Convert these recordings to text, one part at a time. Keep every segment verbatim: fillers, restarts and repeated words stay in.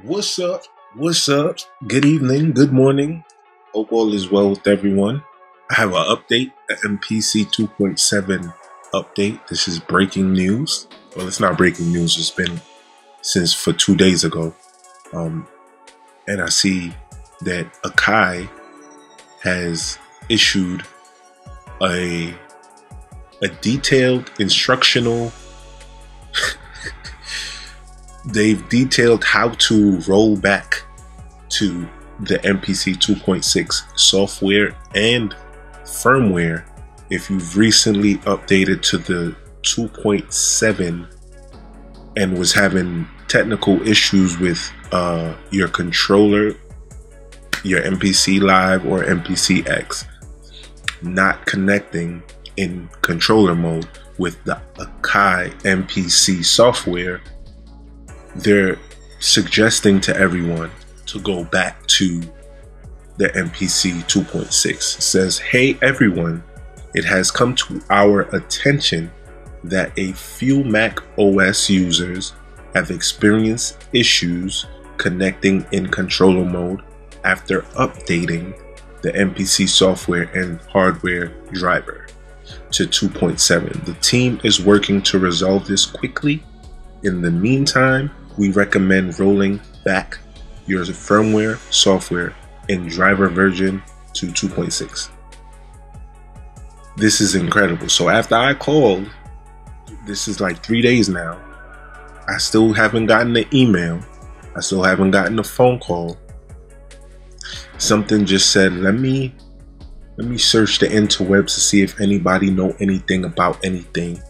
What's up? What's up? Good evening. Good morning. Hope all is well with everyone. I have an update, an M P C two point seven update. This is breaking news. Well, it's not breaking news. It's been since for two days ago. Um, and I see that Akai has issued a, a detailed instructional... They've detailed how to roll back to the M P C two point six software and firmware if you've recently updated to the two point seven and was having technical issues with uh, your controller, your M P C Live or M P C X not connecting in controller mode with the Akai M P C software. They're suggesting to everyone to go back to the M P C two point six. It says, "Hey everyone, it has come to our attention that a few Mac O S users have experienced issues connecting in controller mode after updating the M P C software and hardware driver to two point seven. The team is working to resolve this quickly. In the meantime, we recommend rolling back your firmware, software, and driver version to two point six. This is incredible. So after I called, this is like three days now, I still haven't gotten an email. I still haven't gotten a phone call. Something just said, let me, let me search the interwebs to see if anybody know anything about anything.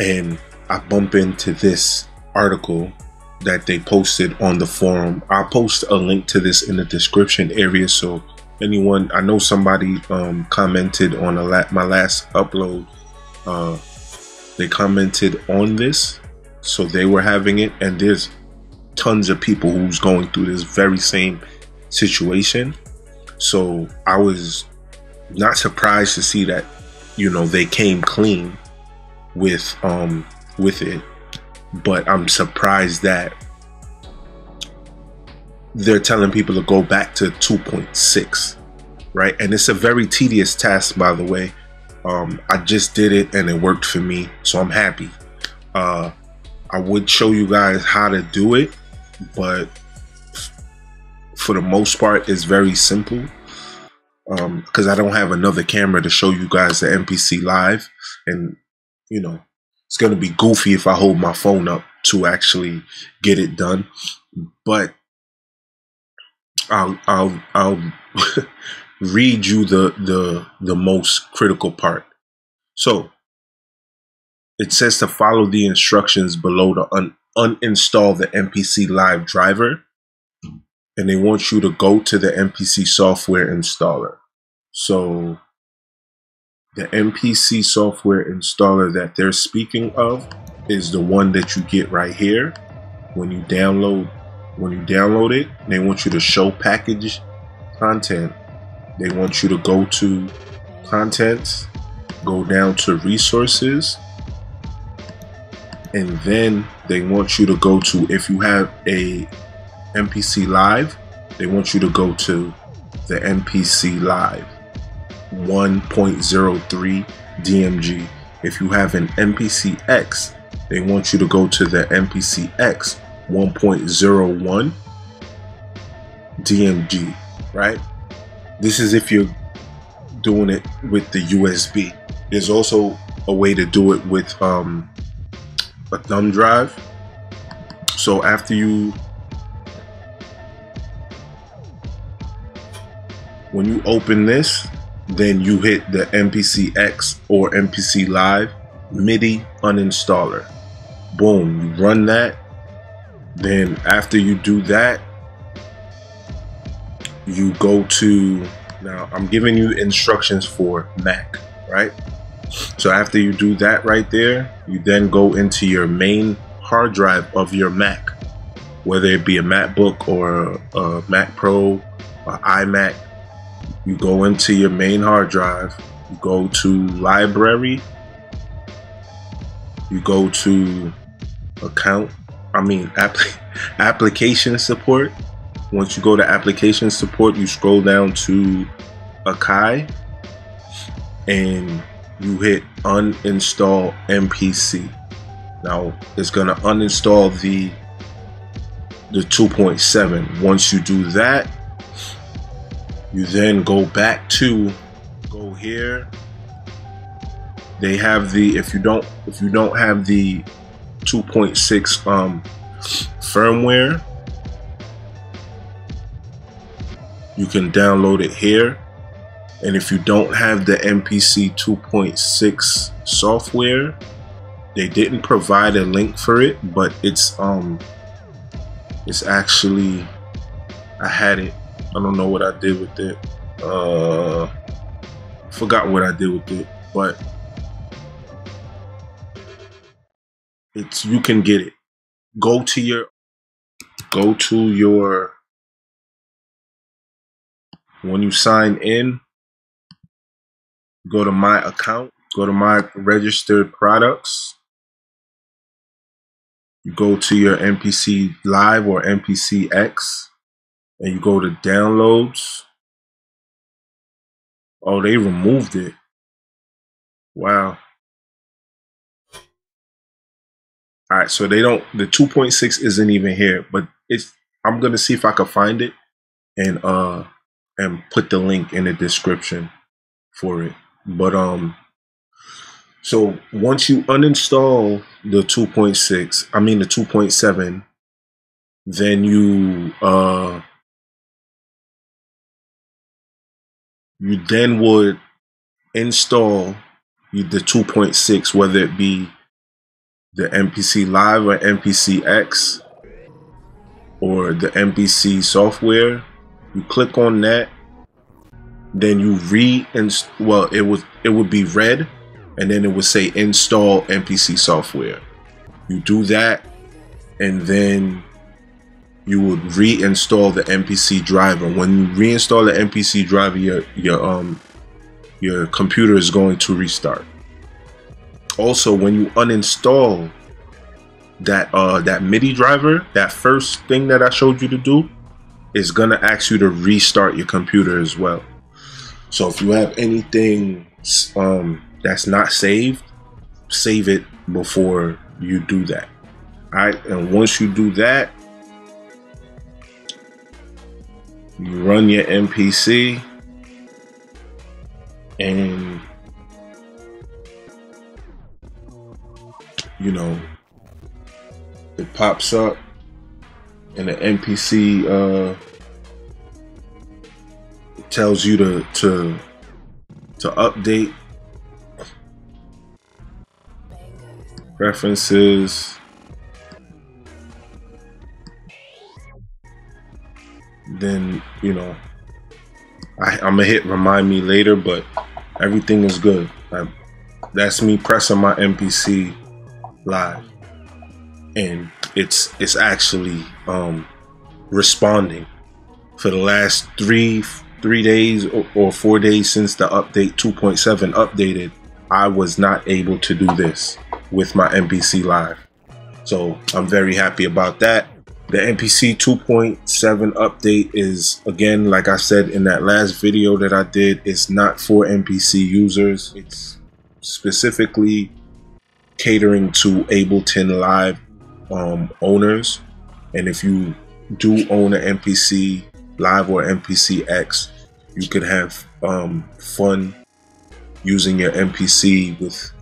And I bump into this article that they posted on the forum. I'll post a link to this in the description area. So anyone, I know somebody um, commented on a la my last upload. Uh, they commented on this. So they were having it. And there's tons of people who's going through this very same situation. So I was not surprised to see that, you know, they came clean with um with it, but I'm surprised that they're telling people to go back to two point six, right? And it's a very tedious task, by the way. um I just did it and it worked for me, so I'm happy. uh I would show you guys how to do it, but for the most part it's very simple, um because I don't have another camera to show you guys the M P C Live, and you know, it's going to be goofy if I hold my phone up to actually get it done, but I'll I'll I'll read you the the the most critical part. So it says to follow the instructions below to un uninstall the M P C Live driver, and they want you to go to the M P C software installer. So the M P C software installer that they're speaking of is the one that you get right here. When you download, when you download it, they want you to show package content. They want you to go to contents, go down to resources, and then they want you to go to, if you have a M P C Live, they want you to go to the M P C Live one point oh three D M G. If you have an M P C X, they want you to go to the M P C X one point oh one D M G, right? This is if you're doing it with the U S B. There's also a way to do it with um, a thumb drive. So after you, when you open this, then you hit the M P C X or M P C Live MIDI uninstaller. Boom, you run that. Then after you do that, you go to, now I'm giving you instructions for Mac, right? So after you do that right there, you then go into your main hard drive of your Mac, whether it be a MacBook or a Mac Pro or iMac. You go into your main hard drive, you go to library, you go to account, I mean app application support. Once you go to application support, you scroll down to Akai and you hit uninstall M P C. Now it's gonna uninstall the the two point seven. Once you do that, you then go back to go here. They have the if you don't if you don't have the two point six um, firmware, you can download it here. And if you don't have the M P C two point six software, they didn't provide a link for it, but it's um it's actually, I had it, I don't know what I did with it, uh forgot what I did with it, but it's, you can get it. Go to your go to your when you sign in, go to my account, go to my registered products, you go to your M P C Live or M P C X, and you go to downloads. Oh, they removed it. Wow. All right, so they don't, the two point six isn't even here, but it's, I'm gonna see if I can find it and uh and put the link in the description for it. But um, so once you uninstall the two point six, I mean the two point seven, then you uh, you then would install the two point six, whether it be the M P C Live or M P C X or the M P C software. You click on that, then you reinst. Well, it was it would be red, and then it would say install M P C software. You do that, and then you would reinstall the M P C driver. When you reinstall the M P C driver, your your um your computer is going to restart. Also, when you uninstall that uh that MIDI driver, that first thing that I showed you to do, it's gonna ask you to restart your computer as well. So if you have anything um, that's not saved, save it before you do that. All right, and once you do that, you run your M P C, and you know it pops up. And the M P C uh, tells you to to to update preferences. Then you know I, I'm gonna hit remind me later, but everything is good. I, that's me pressing my M P C Live, and it's it's actually um, responding. For the last three three days or, or four days since the update two point seven updated, I was not able to do this with my M P C Live. So I'm very happy about that. The M P C two point seven update is, again, like I said in that last video that I did, it's not for M P C users. It's specifically catering to Ableton Live Um, owners. And if you do own an M P C Live or M P C X, you could have um, fun using your M P C with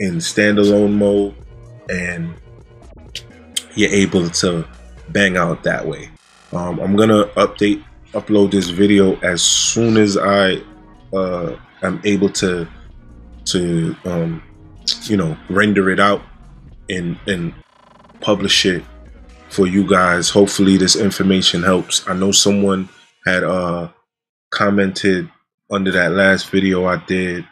in standalone mode, and you're able to bang out that way. Um, I'm gonna update, upload this video as soon as I uh, am able to to um, you know render it out and and. Publish it for you guys. Hopefully this information helps. I know someone had uh commented under that last video I did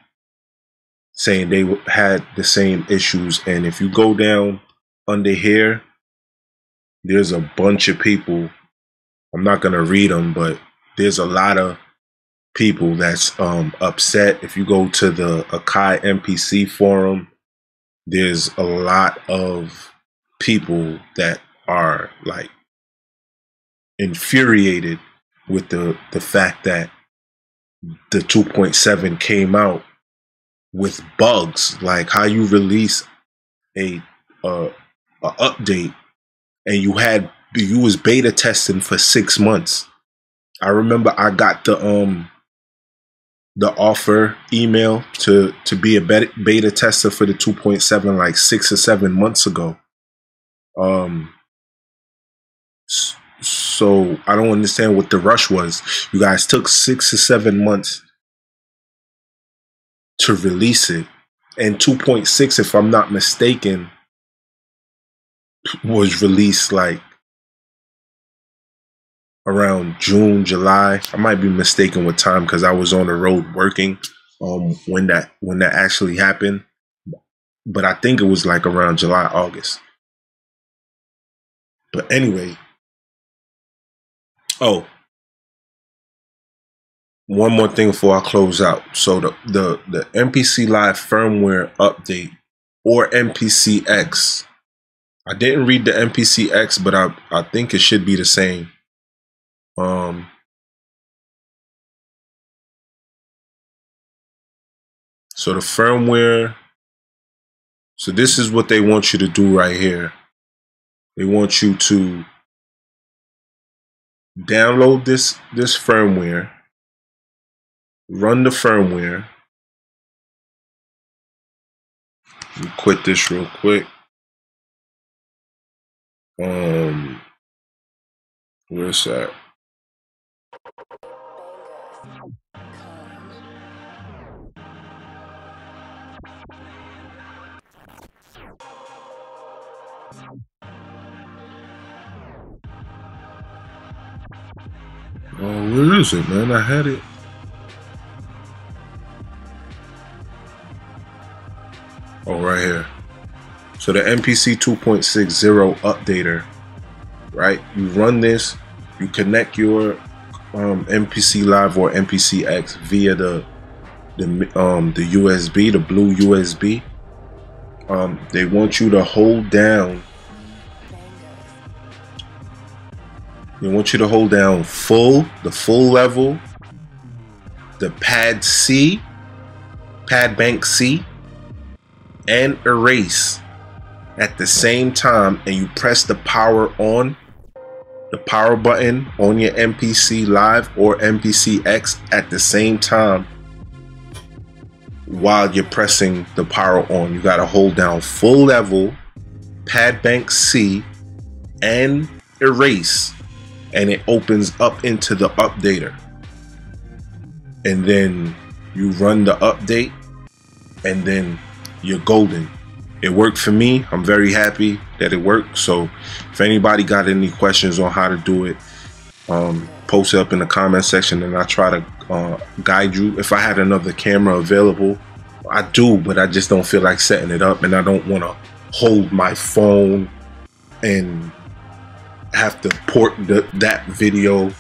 saying they had the same issues, and if you go down under here, there's a bunch of people. I'm not gonna read them, but there's a lot of people that's um upset. If you go to the Akai M P C forum, there's a lot of people that are like infuriated with the the fact that the two point seven came out with bugs. Like, how you release a uh, a update and you had you was beta testing for six months. I remember I got the um the offer email to to be a beta tester for the two point seven like six or seven months ago. Um. So I don't understand what the rush was. You guys took six or seven months to release it, and two point six, if I'm not mistaken, was released like around June, July. I might be mistaken with time because I was on the road working um, when that when that actually happened. But I think it was like around July, August. But anyway. Oh, one more thing before I close out. So the, the, the M P C Live firmware update, or M P C X. I didn't read the M P C X, but I, I think it should be the same. Um, so the firmware. So this is what they want you to do right here. They want you to download this this firmware, run the firmware. Let me quit this real quick. Um where's that? Oh, where is it, man? I had it. Oh, right here. So the M P C two point six zero updater, right? You run this, you connect your um, M P C Live or M P C X via the the um, the U S B, the blue U S B. Um, they want you to hold down. They want you to hold down full, the full level, the pad C, pad bank C, and erase at the same time, and you press the power on, the power button on your M P C Live or M P C X at the same time while you're pressing the power on. You gotta hold down full level, pad bank C, and erase. And it opens up into the updater. And then you run the update, and then you're golden. It worked for me. I'm very happy that it worked. So if anybody got any questions on how to do it, um, post it up in the comment section and I'll try to uh, guide you. If I had another camera available, I do, but I just don't feel like setting it up, and I don't want to hold my phone and have to port the, that video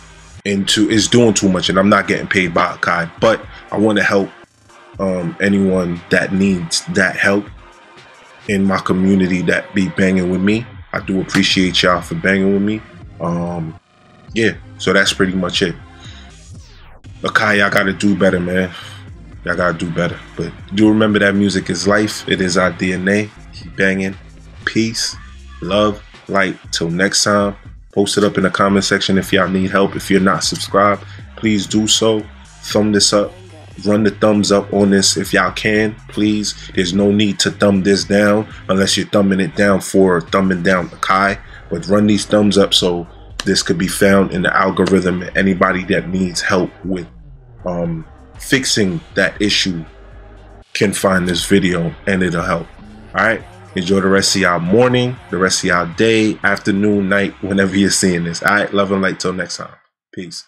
into. It's doing too much, and I'm not getting paid by Akai, but I want to help um, anyone that needs that help in my community that be banging with me. I do appreciate y'all for banging with me. Um, yeah, so that's pretty much it. Akai, y'all gotta do better, man. Y'all gotta do better. But do remember that music is life. It is our D N A. Keep banging. Peace, love, light. Till next time, post it up in the comment section if y'all need help. If you're not subscribed, please do so. Thumb this up, run the thumbs up on this if y'all can, please. There's no need to thumb this down unless you're thumbing it down for thumbing down Akai, but run these thumbs up so this could be found in the algorithm, and anybody that needs help with um, fixing that issue can find this video and it'll help. Alright? Enjoy the rest of y'all morning, the rest of y'all day, afternoon, night, whenever you're seeing this. All right, love and light till next time. Peace.